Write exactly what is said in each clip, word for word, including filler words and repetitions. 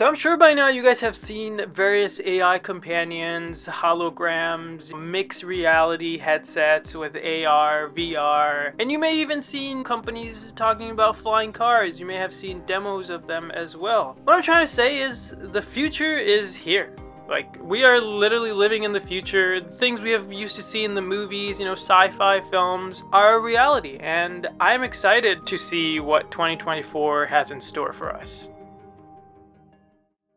So I'm sure by now you guys have seen various A I companions, holograms, mixed reality headsets with A R, V R, and you may even seen companies talking about flying cars. You may have seen demos of them as well. What I'm trying to say is the future is here. Like, we are literally living in the future. Things we have used to see in the movies, you know, sci-fi films, are a reality, and I'm excited to see what twenty twenty-four has in store for us.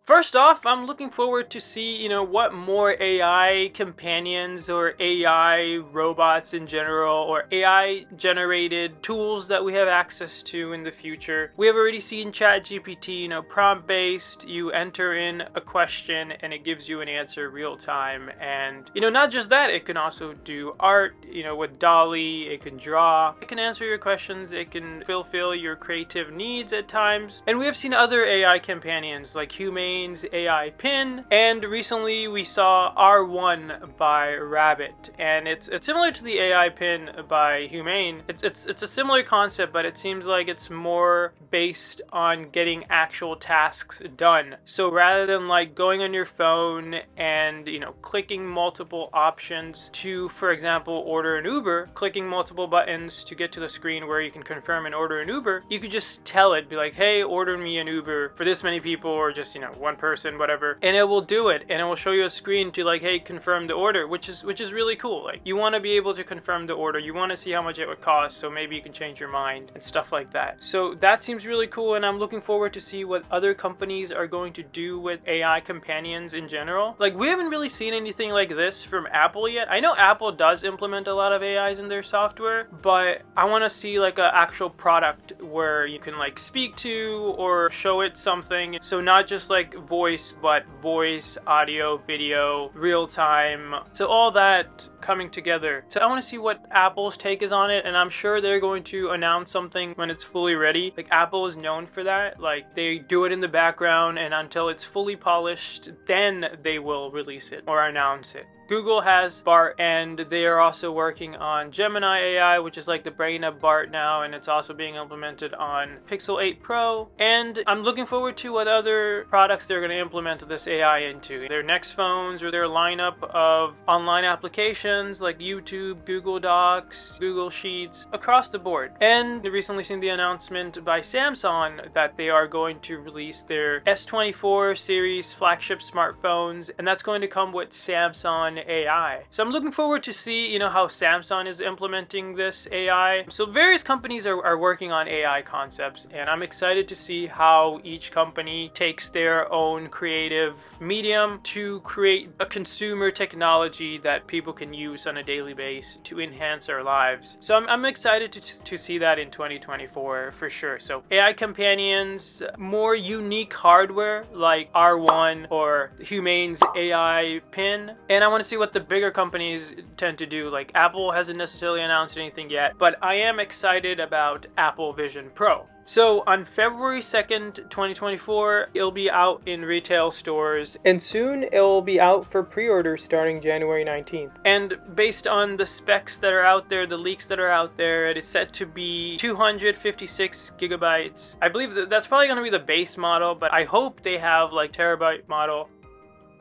First off, I'm looking forward to see, you know, what more A I companions or A I robots in general or A I generated tools that we have access to in the future. We have already seen ChatGPT, you know, prompt-based. You enter in a question and it gives you an answer real time. And, you know, not just that, it can also do art, you know, with DALL-E, it can draw, it can answer your questions, it can fulfill your creative needs at times. And we have seen other A I companions like Humane, A I pin, and recently we saw R one by Rabbit, and it's, it's similar to the A I pin by Humane. It's, it's, it's a similar concept, but it seems like it's more based on getting actual tasks done. So rather than like going on your phone and, you know, clicking multiple options to, for example, order an Uber, clicking multiple buttons to get to the screen where you can confirm and order an Uber, you could just tell it, be like, hey, order me an Uber for this many people, or just, you know, one person, whatever, and it will do it, and it will show you a screen to like, hey, confirm the order, which is which is really cool. Like, you want to be able to confirm the order, you want to see how much it would cost, so maybe you can change your mind and stuff like that. So that seems really cool, and I'm looking forward to see what other companies are going to do with A I companions in general. Like, we haven't really seen anything like this from Apple yet. I know Apple does implement a lot of A Is in their software, but I want to see like an actual product where you can like speak to or show it something, so not just like voice, but voice, audio, video, real time. So all that coming together. So I want to see what Apple's take is on it, and I'm sure they're going to announce something when it's fully ready. Like, Apple is known for that. Like, they do it in the background, and until it's fully polished, then they will release it or announce it. Google has Bard, and they are also working on Gemini A I, which is like the brain of Bard now, and it's also being implemented on Pixel eight Pro. And I'm looking forward to what other products they're going to implement this A I into. Their next phones or their lineup of online applications like YouTube, Google Docs, Google Sheets, across the board. And we've recently seen the announcement by Samsung that they are going to release their S twenty-four series flagship smartphones, and that's going to come with Samsung A I. So I'm looking forward to see, you know, how Samsung is implementing this A I. So various companies are, are working on A I concepts, and I'm excited to see how each company takes their own creative medium to create a consumer technology that people can use on a daily basis to enhance our lives. So I'm, I'm excited to, to see that in twenty twenty-four for sure. So A I companions, more unique hardware like R one or Humane's A I pin, and I want to see what the bigger companies tend to do. Like, Apple hasn't necessarily announced anything yet, but I am excited about Apple Vision Pro. So on February second, twenty twenty-four, it'll be out in retail stores, and soon it'll be out for pre-order starting January nineteenth. And based on the specs that are out there, the leaks that are out there, it is set to be two hundred fifty-six gigabytes. I believe that that's probably going to be the base model, but I hope they have like terabyte model.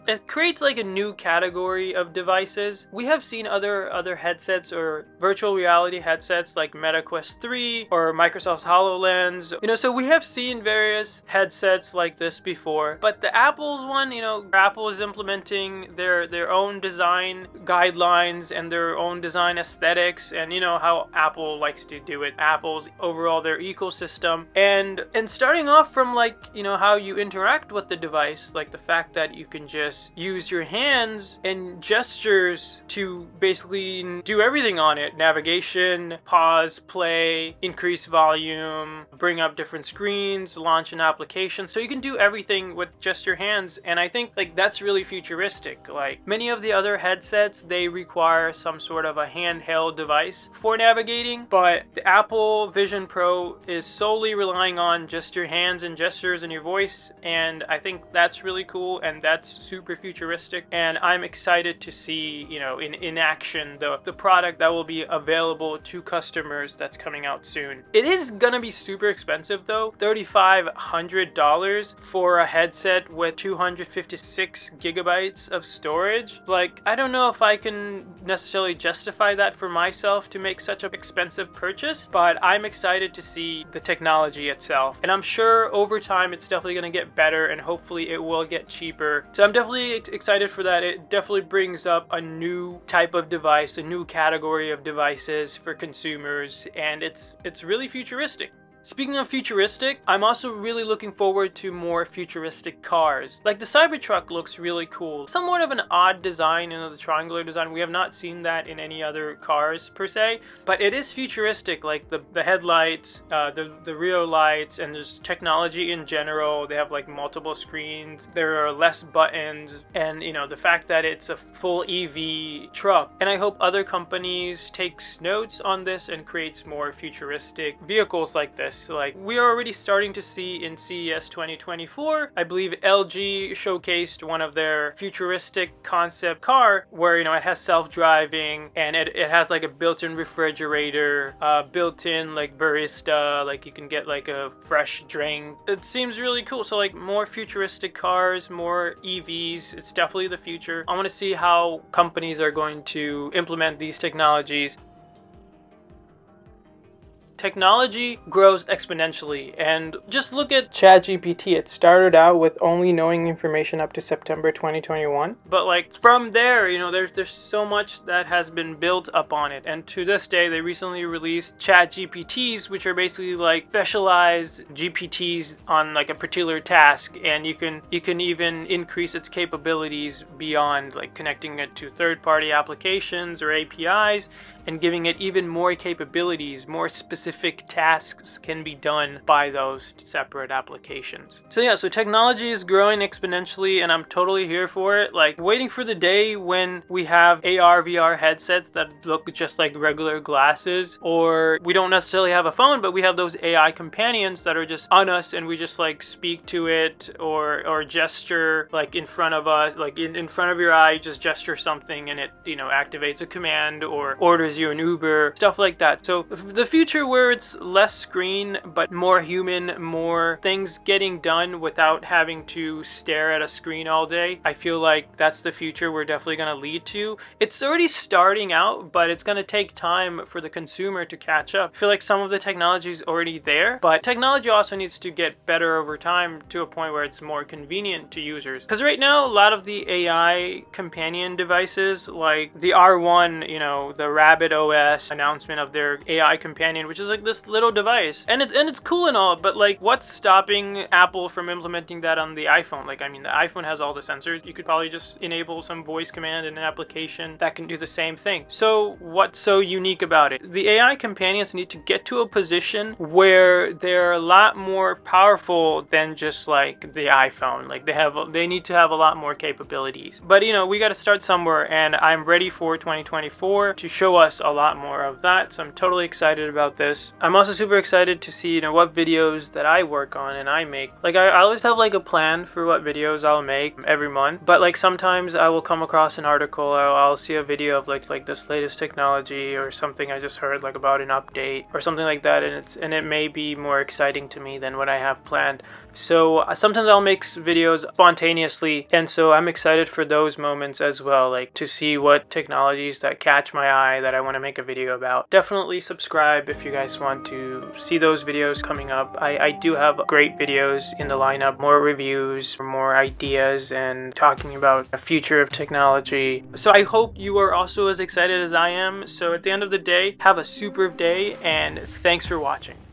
It creates like a new category of devices. We have seen other other headsets or virtual reality headsets like MetaQuest three or Microsoft's HoloLens. You know, so we have seen various headsets like this before, but the Apple's one, you know, Apple is implementing their their own design guidelines and their own design aesthetics, and you know how Apple likes to do it. Apple's overall their ecosystem, and and starting off from like, you know, how you interact with the device, like the fact that you can just use your hands and gestures to basically do everything on it. Navigation, pause, play, increase volume, bring up different screens, launch an application. So you can do everything with just your hands, and I think like that's really futuristic. Like, many of the other headsets, they require some sort of a handheld device for navigating, but the Apple Vision Pro is solely relying on just your hands and gestures and your voice, and I think that's really cool, and that's super super futuristic, and I'm excited to see, you know, in, in action the, the product that will be available to customers that's coming out soon. It is gonna be super expensive though, three thousand five hundred dollars for a headset with two hundred fifty-six gigabytes of storage. Like, I don't know if I can necessarily justify that for myself to make such an expensive purchase, but I'm excited to see the technology itself. And I'm sure over time it's definitely gonna get better, and hopefully it will get cheaper. So I'm definitely excited for that. It definitely brings up a new type of device, a new category of devices for consumers, and it's it's really futuristic. Speaking of futuristic, I'm also really looking forward to more futuristic cars. Like the Cybertruck looks really cool. Somewhat of an odd design, you know, the triangular design. We have not seen that in any other cars per se, but it is futuristic. Like the, the headlights, uh, the, the rear lights, and just technology in general. They have like multiple screens. There are less buttons, and you know, the fact that it's a full E V truck. And I hope other companies takes notes on this and creates more futuristic vehicles like this. So like, we are already starting to see in C E S twenty twenty-four, I believe L G showcased one of their futuristic concept car where, you know, it has self-driving, and it, it has like a built-in refrigerator, uh, built-in like barista, like you can get like a fresh drink. It seems really cool. So like more futuristic cars, more E Vs, it's definitely the future. I want to see how companies are going to implement these technologies. Technology grows exponentially, and just look at ChatGPT. It started out with only knowing information up to September twenty twenty-one, but like from there, you know, there's there's so much that has been built up on it. And to this day, they recently released ChatGPTs, which are basically like specialized G P Ts on like a particular task, and you can you can even increase its capabilities beyond like connecting it to third-party applications or A P Is and giving it even more capabilities. More specific Specific tasks can be done by those separate applications. So yeah, so technology is growing exponentially, and I'm totally here for it. Like waiting for the day when we have A R V R headsets that look just like regular glasses, or we don't necessarily have a phone, but we have those A I companions that are just on us, and we just like speak to it or or gesture like in front of us, like in, in front of your eye, just gesture something and it, you know, activates a command or orders you an Uber, stuff like that. So the future where it's less screen but more human, more things getting done without having to stare at a screen all day, I feel like that's the future we're definitely going to lead to. It's already starting out, but it's going to take time for the consumer to catch up. I feel like some of the technology is already there, but technology also needs to get better over time to a point where it's more convenient to users. Because right now, a lot of the A I companion devices like the R one, you know, the Rabbit O S announcement of their A I companion, which is like this little device, and it's and it's cool and all, but like what's stopping Apple from implementing that on the iPhone? Like, I mean, the iPhone has all the sensors. You could probably just enable some voice command in an application that can do the same thing. So what's so unique about it? The A I companions need to get to a position where they're a lot more powerful than just like the iPhone. Like they have they need to have a lot more capabilities. But you know, we got to start somewhere, and I'm ready for twenty twenty-four to show us a lot more of that. So I'm totally excited about this. I'm also super excited to see, you know, what videos that I work on and I make. Like I, I always have like a plan for what videos I'll make every month, but like sometimes I will come across an article or I'll see a video of like like this latest technology or something I just heard like about an update or something like that, and it's and it may be more exciting to me than what I have planned. So uh, sometimes I'll make videos spontaneously, and so I'm excited for those moments as well, like to see what technologies that catch my eye that I want to make a video about. Definitely subscribe if you guys want to see those videos coming up. I, I do have great videos in the lineup, more reviews, more ideas, and talking about the future of technology. So I hope you are also as excited as I am. So at the end of the day, have a super day, and thanks for watching.